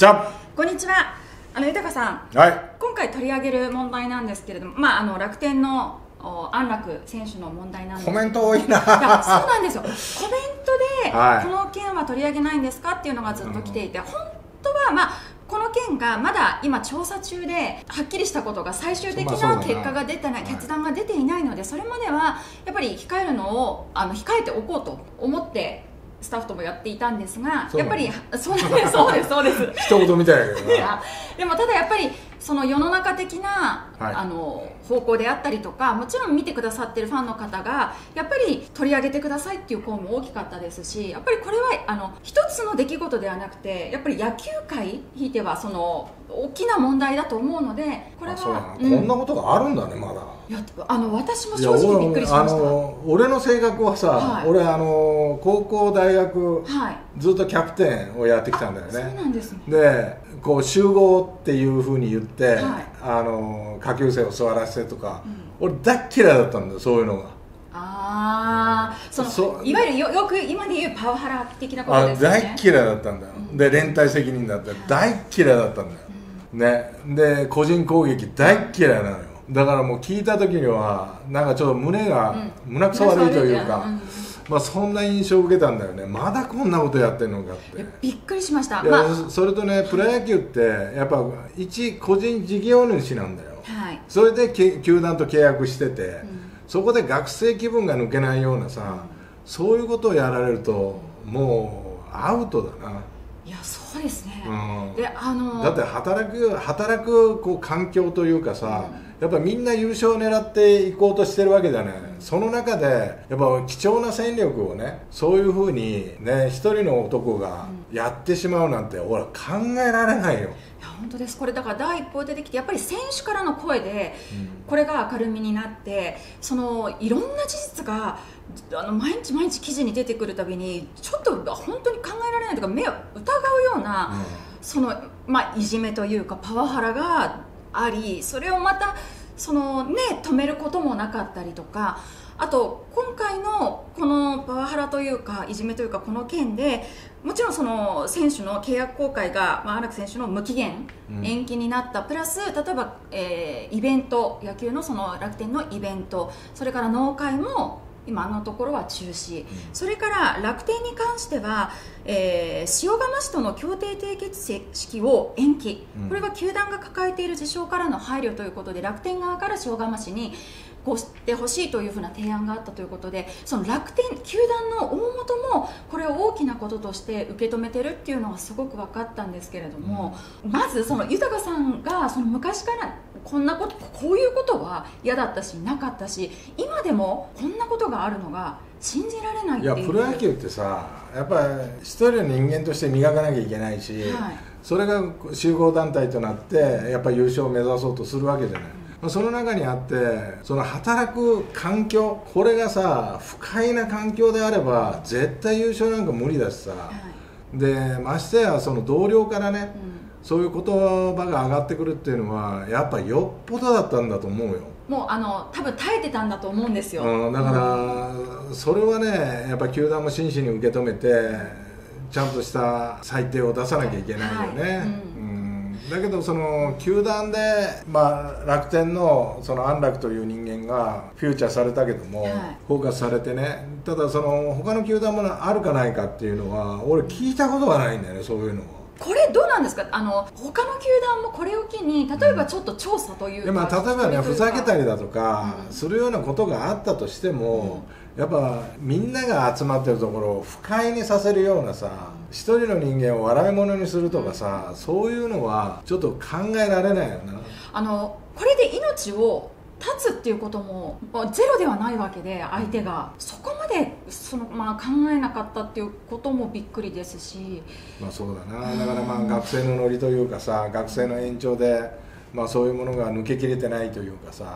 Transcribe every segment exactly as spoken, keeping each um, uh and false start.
じゃあこんにちは、あの豊さん、はい、今回取り上げる問題なんですけれども、まあ、あの楽天の安楽選手の問題なんですけど、コメント多いな。いや、そうなんですよ、コメントで、はい、この件は取り上げないんですかっていうのがずっと来ていて、うん、本当は、まあ、この件がまだ今、調査中で、はっきりしたことが最終的な結果が出てない、決断が出ていないので、それまではやっぱり控えるのをあの控えておこうと思って。スタッフともやっていたんですが、やっぱりそうですそうですそうです。一言みたいだけどな。いや、でもただやっぱりその世の中的な、はい、あの方向であったりとか、もちろん見てくださってるファンの方がやっぱり取り上げてくださいっていう声も大きかったですし、やっぱりこれはあの一つの出来事ではなくて、やっぱり野球界ひいてはその大きな問題だと思うので、これはそうな、うん、こんなことがあるんだね、まだ。いや、あの私も正直びっくりしました。あの俺の性格はさ、はい、俺あの高校大学、はい、ずっとキャプテンをやってきたんだよね。そうなんですね。で、こう集合っていうふうに言って、はい、あの下級生を座らせてとか、うん、俺大っ嫌いだったんだよ、そういうのが。ああ、そのそいわゆる よ, よく今で言うパワハラ的なことですよね。あ、大っ嫌いだったんだよ、うん、で連帯責任だって大っ嫌いだったんだよ、うん、ね、で個人攻撃大っ嫌いなのよ。だからもう聞いた時にはなんかちょっと胸が、うん、胸くそ悪いというか、まあ、そんな印象を受けたんだよね。まだこんなことやってるのかってびっくりしました、まあ、それとね、プロ野球ってやっぱ一個人事業主なんだよ、はい、それで球団と契約してて、うん、そこで学生気分が抜けないようなさ、うん、そういうことをやられるともうアウトだな。いや、そうですね、うん、で、あのー、だって働く、働くこう環境というかさ、うん、やっぱみんな優勝を狙っていこうとしてるわけじゃない、うん、その中でやっぱ貴重な戦力をね、そういうふうにね、一人の男がやってしまうなんて、うん、俺は考えられないよ。いや、本当です。これだから第一報出てきて、やっぱり選手からの声でこれが明るみになって、うん、そのいろんな事実があの毎日毎日記事に出てくるたびに、ちょっと本当に考えられないというか、目を疑うような、うん、そのまあ、いじめというかパワハラがあり、それをまたその、ね、止めることもなかったりとか、あと今回のこのパワハラというかいじめというか、この件でもちろんその選手の契約更改が、まあ、荒木選手の無期限延期になった、うん、プラス例えば、えー、イベント、野球のその楽天のイベント、それから納会も今のところは中止、うん、それから楽天に関しては、えー、塩釜市との協定締結式を延期、うん、これは球団が抱えている事象からの配慮ということで、楽天側から塩釜市にこうしてほしいというふうな提案があったということで、その楽天球団の大元もこれを大きなこととして受け止めてるっていうのはすごく分かったんですけれども、うん、まずその豊さんがその昔からこんなこと、こういうことは嫌だったしなかったし、今でもこんなことがあるのが信じられないっていう。いや、プロ野球ってさ、やっぱり一人の人間として磨かなきゃいけないし、はい、それが集合団体となってやっぱり優勝を目指そうとするわけじゃない。その中にあって、その働く環境、これがさ不快な環境であれば絶対優勝なんか無理だしさ、はい、でましてやその同僚からね、うん、そういう言葉が上がってくるっていうのはやっぱよっぽどだったんだと思うよ。もうあの多分耐えてたんだと思うんですよ、うん、だから、うん、それはねやっぱ球団も真摯に受け止めてちゃんとした裁定を出さなきゃいけないよね、はいはい、うんだけどその球団で、まあ、楽天のその安楽という人間がフィーチャーされたけども、はい、フォーカスされてね、ただその他の球団もあるかないかっていうのは俺聞いたことがないんだよね、そういうのは。これどうなんですか、あの他の球団もこれを機に例えばちょっと調査というか、うん、まあ、例えばねふざけたりだとかするようなことがあったとしても、うん、やっぱみんなが集まってるところを不快にさせるようなさ、一人の人間を笑い物にするとかさ、うん、そういうのはちょっと考えられないよな。あのこれで命を立つっていうこともゼロではないわけで、相手がそこまでその、まあ、考えなかったっていうこともびっくりですし、まあそうだな、だからまあ学生のノリというかさ、学生の延長で、まあ、そういうものが抜けきれてないというかさ、やっ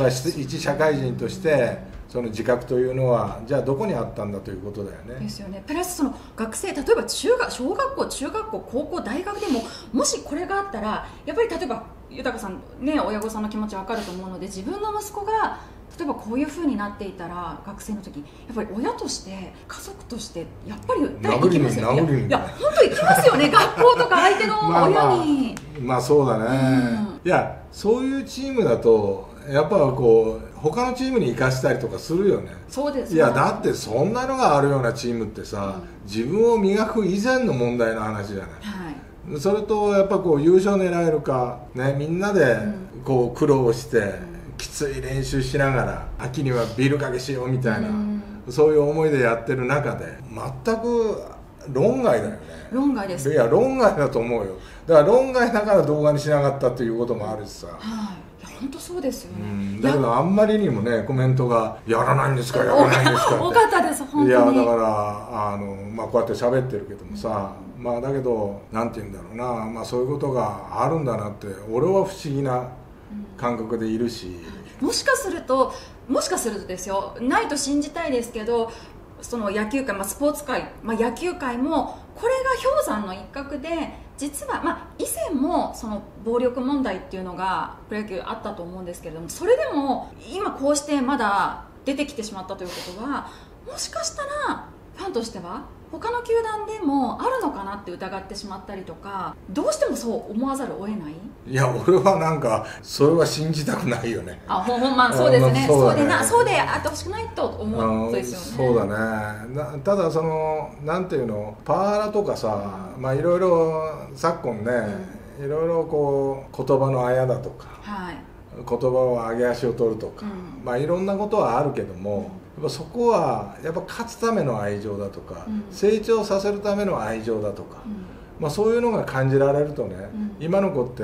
ぱり一社会人としてその自覚というのはじゃあどこにあったんだということだよね。ですよね。プラスその学生、例えば中学、小学校、中学校、高校、大学でももしこれがあったらやっぱり例えば豊さんね、親御さんの気持ち分かると思うので、自分の息子が例えばこういうふうになっていたら学生の時やっぱり親として家族としてやっぱり行きますよね。いや本当行きますよね学校とか相手の親に。まあ、まあ、そうだね、うん、いやそういうチームだとやっぱこう他のチームに生かしたりとかするよね。そうですね。いやだってそんなのがあるようなチームってさ、うん、自分を磨く以前の問題の話じゃない、はい、それとやっぱこう優勝狙えるか、ね、みんなでこう苦労して、うんきつい練習しながら秋にはビールかけしようみたいな、うん、そういう思いでやってる中で全く論外だよね。論外です、ね、いや論外だと思うよ。だから論外だから動画にしなかったということもあるしさ、はい、いや本当そうですよね、うん、だけどあんまりにもねコメントが「やらないんですかやらないんですか」って多かったです本当に。いやだからあの、まあ、こうやって喋ってるけどもさ、うん、まあだけどなんて言うんだろうな、まあ、そういうことがあるんだなって俺は不思議な感覚でいるし、もしかするともしかするとですよ、ないと信じたいですけど、その野球界、まあ、スポーツ界、まあ、野球界もこれが氷山の一角で、実は、まあ、以前もその暴力問題っていうのがプロ野球あったと思うんですけれども、それでも今こうしてまだ出てきてしまったということは、もしかしたらファンとしては他の球団でもあるのかなって疑ってしまったりとか、どうしてもそう思わざるを得ない。いや俺はなんかそれは信じたくないよね。あほんまあそうですね。そうでなそうであってほしくないと思うんですよね。そうだね。なただそのなんていうのパワハラとかさ、うん、まあいろいろ昨今ね、うん、いろいろこう言葉のあやだとか、はい、言葉を上げ足を取るとか、うん、まあいろんなことはあるけども。うんやっぱそこはやっぱ勝つための愛情だとか、うん、成長させるための愛情だとか、うん、まあそういうのが感じられるとね、うん、今の子って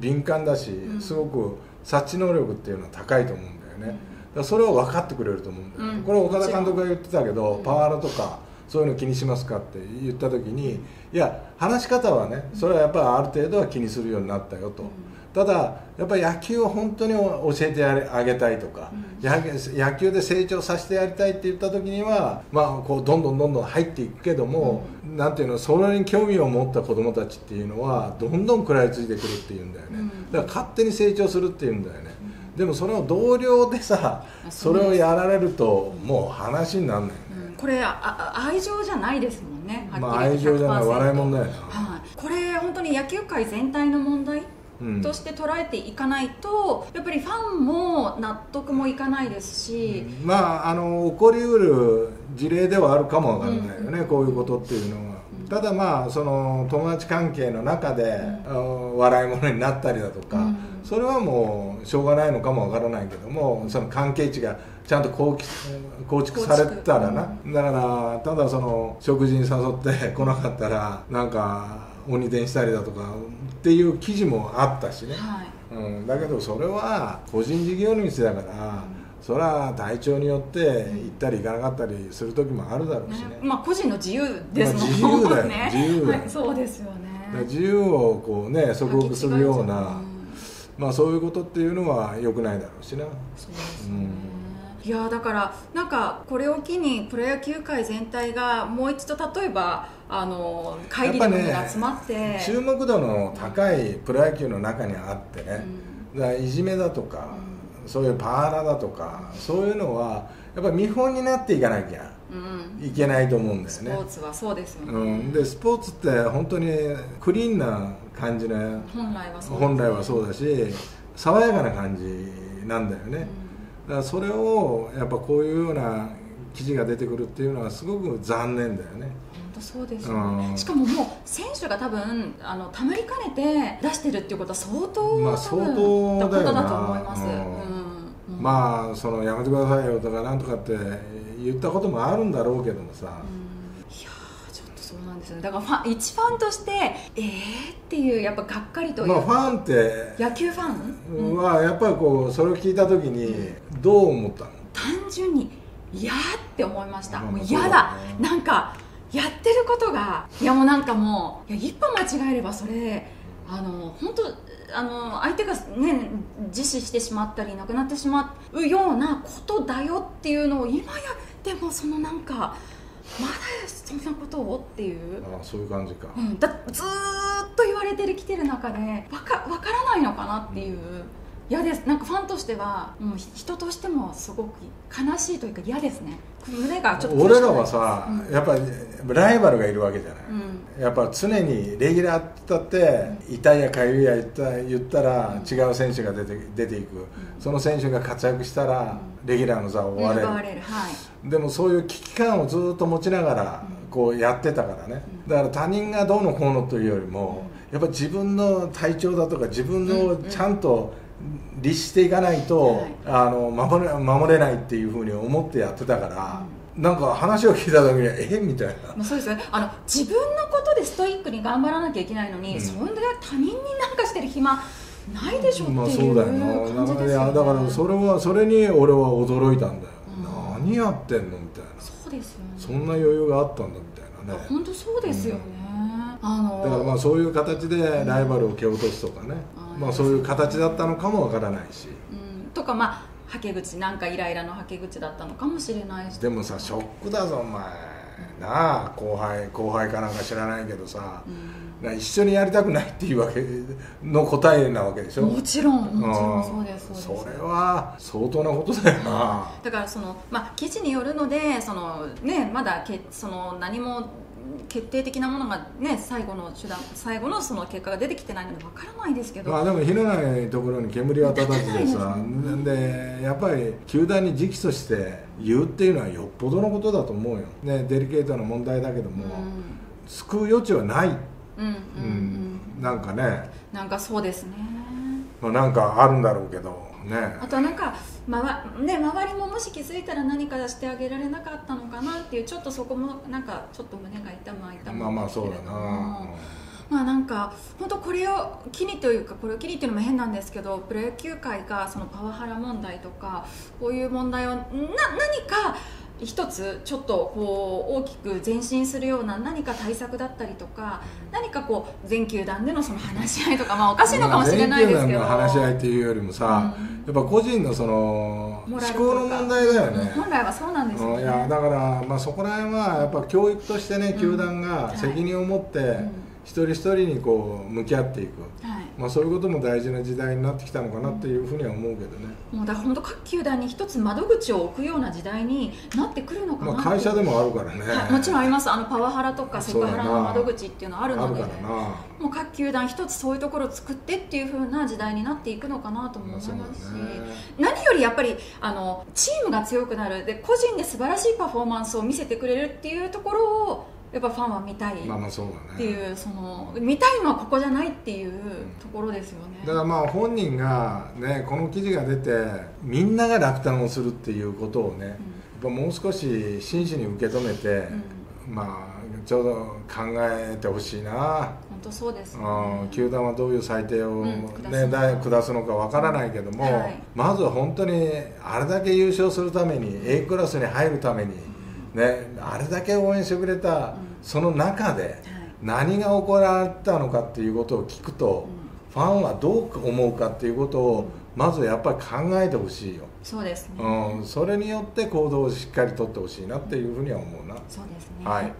敏感だし、うん、すごく察知能力っていうのは高いと思うんだよね、うん、だからそれを分かってくれると思うんだよね、うん、これ岡田監督が言ってたけど、うん、パワハラとかそういうの気にしますかって言った時に、いや話し方はねそれはやっぱりある程度は気にするようになったよと。うんただやっぱり野球を本当に教えてあげたいとか、うん、野球で成長させてやりたいって言った時には、まあ、こうどんどんどんどん入っていくけども、うん、なんていうのそれに興味を持った子どもたちっていうのはどんどん食らいついてくるっていうんだよね、うん、だから勝手に成長するっていうんだよね、うん、でもそれを同僚でさそれをやられるともう話にならない、うん、これあ愛情じゃないですもんね。まあ愛情じゃない笑いもんだよな、はい、これ本当に野球界全体の問題うん、として捉えていかないとやっぱりファンも納得もいかないですし、うん、まああの起こりうる事例ではあるかもわからないよね、うん、こういうことっていうのは、うん、ただまあその友達関係の中で、うん、笑い物になったりだとか、うん、それはもうしょうがないのかもわからないけども、うん、その関係値がちゃんと構築されたらな、うん、だからただその食事に誘って来なかったらなんか鬼電したりだとかっていう記事もあったしね、はいうん、だけどそれは個人事業主だから、うん、それは体調によって行ったり行かなかったりする時もあるだろうしね、ねまあ個人の自由ですもんね。自由だよね。自由だよ、はい、そうですよね。自由をこうね束縛するような、うん、まあそういうことっていうのは良くないだろうしな。そうですね、うんいやだからなんかこれを機にプロ野球界全体がもう一度例えばあの会議のみが集まって、ね、注目度の高いプロ野球の中にあってね、うん、だからいじめだとか、うん、そういうパワハラだとかそういうのはやっぱり見本になっていかなきゃいけないと思うんですね、うん、スポーツはそうですよね、うん、でスポーツって本当にクリーンな感じの本来はそうですね、本来はそうだし爽やかな感じなんだよね、うんだからそれをやっぱこういうような記事が出てくるっていうのはすごく残念だよね。本当そうですよね、うん、しかももう選手が多分あのたまりかねて出してるっていうことは相当まあ相当だよなと思います。まあそのやめてくださいよとかなんとかって言ったこともあるんだろうけどもさ、うん、いやちょっとそうなんですよね。だからファン一ファンとしてえーっていうやっぱがっかりという、まあ、ファンって野球ファン、うん、はやっぱりこうそれを聞いた時に、うんどう思ったの？単純に嫌って思いました。もう嫌だ、なんかやってることがいやもうなんかもういや一歩間違えればそれあの本当あの相手がね自死してしまったり亡くなってしまうようなことだよっていうのを今やってもそのなんか。まだそんなことをっていう。ああそういう感じか、うん、だずーっと言われてきてる中でわか、わからないのかなっていう、うん嫌です。なんかファンとしては、うん、人としてもすごく悲しいというか嫌ですね。胸がちょっと俺らはさ、うん、やっぱライバルがいるわけじゃない、うん、やっぱ常にレギュラーって言ったって痛いやかゆいや言った、言ったら違う選手が出て、出ていく、うん、その選手が活躍したらレギュラーの座を追われる、うん、奪われる、はい、でもそういう危機感をずっと持ちながらこうやってたからね、うん、だから他人がどうのこうのというよりも、うん、やっぱ自分の体調だとか自分のちゃんと、うんうん律していかないと、はい、あの守れ、守れないっていうふうに思ってやってたから、うん、なんか話を聞いた時にえみたいな、まあそうですね、あの自分のことでストイックに頑張らなきゃいけないのに、うん、そんで他人になんかしてる暇ないでしょっていう感じですよね。だからそれはそれに俺は驚いたんだよ、うん、何やってんのみたいな。そうですよね、そんな余裕があったんだみたいなね。本当そうですよね、うん、あのー、だからまあそういう形でライバルを蹴落とすとかね、うん、まあそういう形だったのかもわからないし、うん、とかまあはけ口なんかイライラのはけ口だったのかもしれないし。でもさショックだぞお前、うん、なあ後輩後輩かなんか知らないけどさ、うん、一緒にやりたくないっていうわけの答えなわけでしょ。もちろんもちろんそうです、そうです。それは相当なことだよな。だからそのまあ記事によるのでそのねまだけその何も決定的なものがね最後の手段最後のその結果が出てきてないのでわからないですけど、まあでも火のないところに煙は立たずでさ、でやっぱり球団に直訴して言うっていうのはよっぽどのことだと思うよ、ね、デリケートな問題だけども、うん、救う余地はない、なんかね、なんかそうですね、まあなんかあるんだろうけどね。あとなんかまわね、周りももし気づいたら何かしてあげられなかったのかなっていう、ちょっとそこもなんかちょっと胸が痛ま痛ままあまあそうだな、まあなんか本当これを機にというかこれを機にっていうのも変なんですけど、プロ野球界がそのパワハラ問題とかこういう問題をな何か一つちょっとこう大きく前進するような何か対策だったりとか、何かこう全球団でのその話し合いとか、まあおかしいのかもしれないですけど、全球団の話し合いっていうよりもさ、うん、やっぱ個人のその思考の問題だよね。本来はそうなんですよね。いやだからまあそこら辺はやっぱ教育としてね、球団が責任を持って一人一人にこう向き合っていく、はい、まあそういうことも大事な時代になってきたのかなっていうふうには思うけどね。もうだから本当各球団に一つ窓口を置くような時代になってくるのかな。まあ会社でもあるからね、はい、もちろんあります。あのパワハラとかセクハラの窓口っていうのはあるので、もう各球団一つそういうところを作ってっていうふうな時代になっていくのかなと思いますし、ね、何よりやっぱりあのチームが強くなるで個人で素晴らしいパフォーマンスを見せてくれるっていうところをやっぱファンは見たいっていう、その見たいのはここじゃないっていうところですよね。だからまあ本人がねこの記事が出てみんなが落胆をするっていうことをね、うん、やっぱもう少し真摯に受け止めて、うん、まあちょうど考えてほしいな。本当そうですね、うん、球団はどういう裁定を、ねうん、下すのかわからないけども、はい、まずは本当にあれだけ優勝するために A クラスに入るために、うんね、あれだけ応援してくれた、うん、その中で何が行われたのかっていうことを聞くと、うん、ファンはどう思うかっていうことをまずやっぱり考えてほしいよ。そうですね、うん、それによって行動をしっかりとってほしいなっていうふうには思うな。そうですね、はい。